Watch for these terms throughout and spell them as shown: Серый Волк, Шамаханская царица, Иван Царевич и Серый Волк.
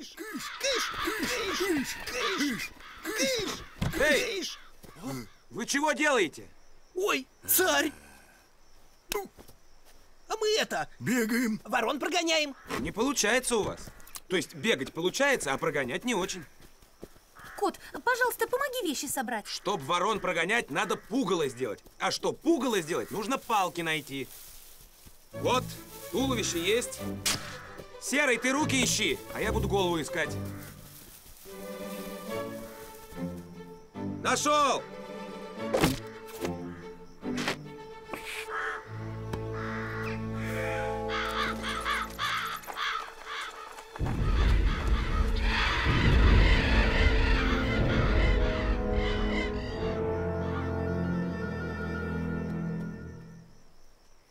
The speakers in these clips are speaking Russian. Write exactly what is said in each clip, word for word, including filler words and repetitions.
Кыш, кыш, кыш, кыш, кыш, кыш. Вы чего делаете? Ой, царь! А мы это... Бегаем. Ворон прогоняем. Не получается у вас. То есть бегать получается, а прогонять не очень. Кот, пожалуйста, помоги вещи собрать. Чтоб ворон прогонять, надо пугало сделать. А чтоб пугало сделать, нужно палки найти. Вот, туловище есть. Серый, ты руки ищи, а я буду голову искать. Нашел!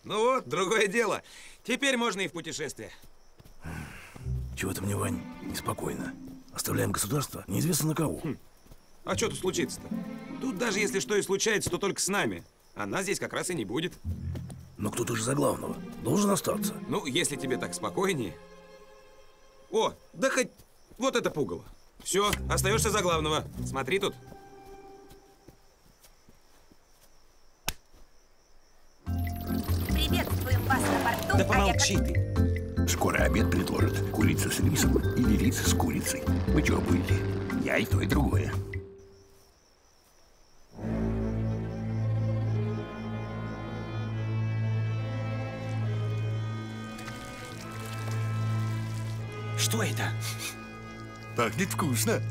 Ну вот, другое дело. Теперь можно и в путешествие. Чего-то мне, Вань, неспокойно. Оставляем государство неизвестно на кого. Хм. А что тут случится-то? Тут даже если что и случается, то только с нами. А нас здесь как раз и не будет. Но кто-то же за главного должен остаться. Ну, если тебе так спокойнее. О, да хоть вот это пугало. Все, остаешься за главного. Смотри тут. Приветствуем вас на борту. Да помолчи ты. Скоро обед предложат. Курица с рисом или рис с курицей. Вы чего будете? Я и то, и другое. Что это? Пахнет вкусно.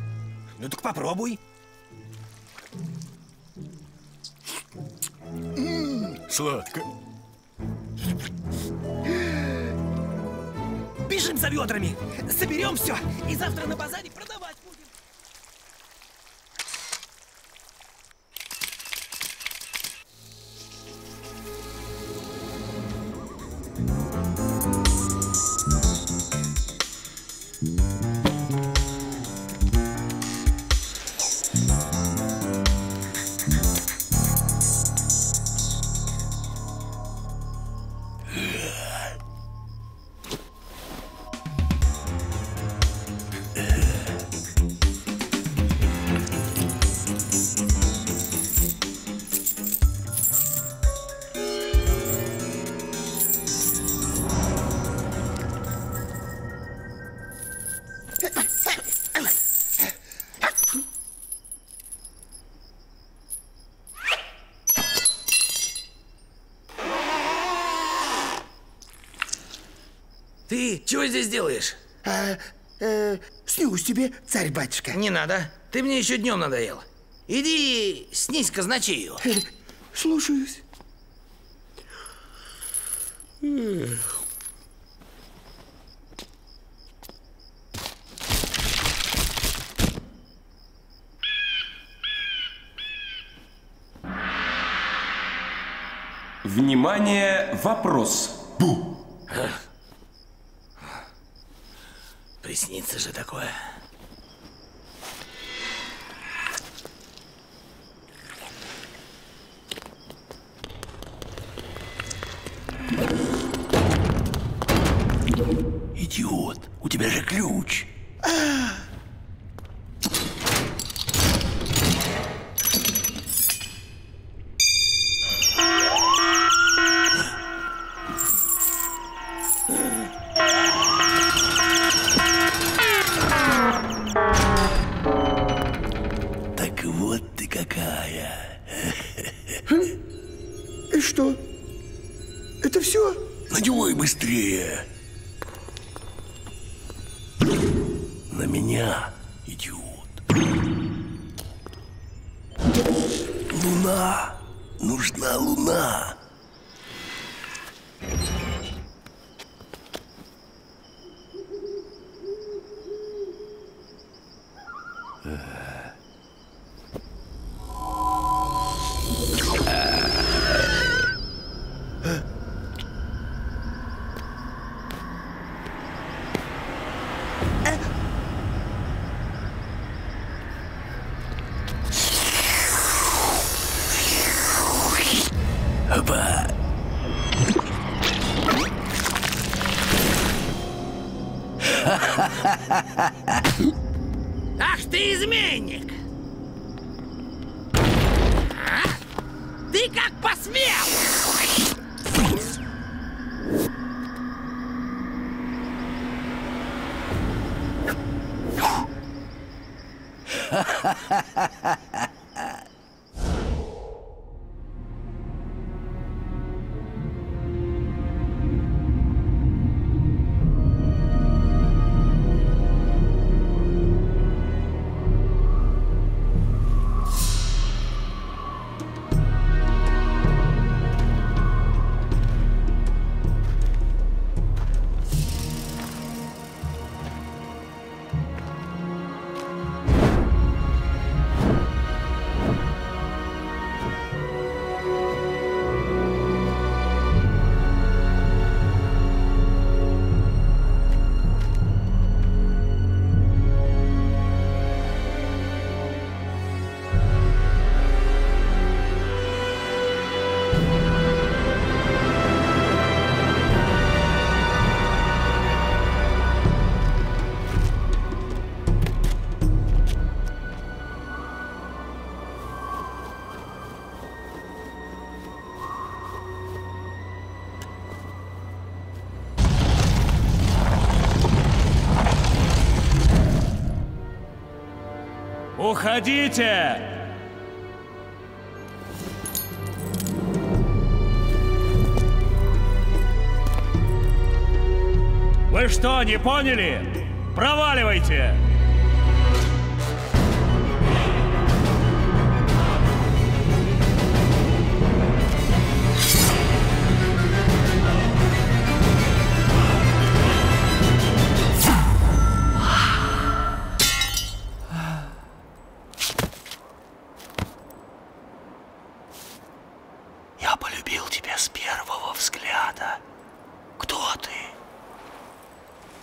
Ну так попробуй. М-м, сладко. Бежим за ведрами. Соберем все и завтра на базаре продавать будем. Ты чего здесь делаешь? А, э, снюсь тебе, царь-батюшка. Не надо. Ты мне еще днем надоел. Иди снись казначею. Слушаюсь. Эх. Внимание, вопрос. Бу. Приснится же такое. Идиот, у тебя же ключ. Ах ты изменник! А? Ты как посмел! Уходите! Вы что, не поняли? Проваливайте!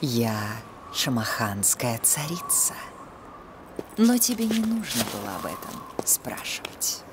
Я шамаханская царица, но тебе не нужно было об этом спрашивать.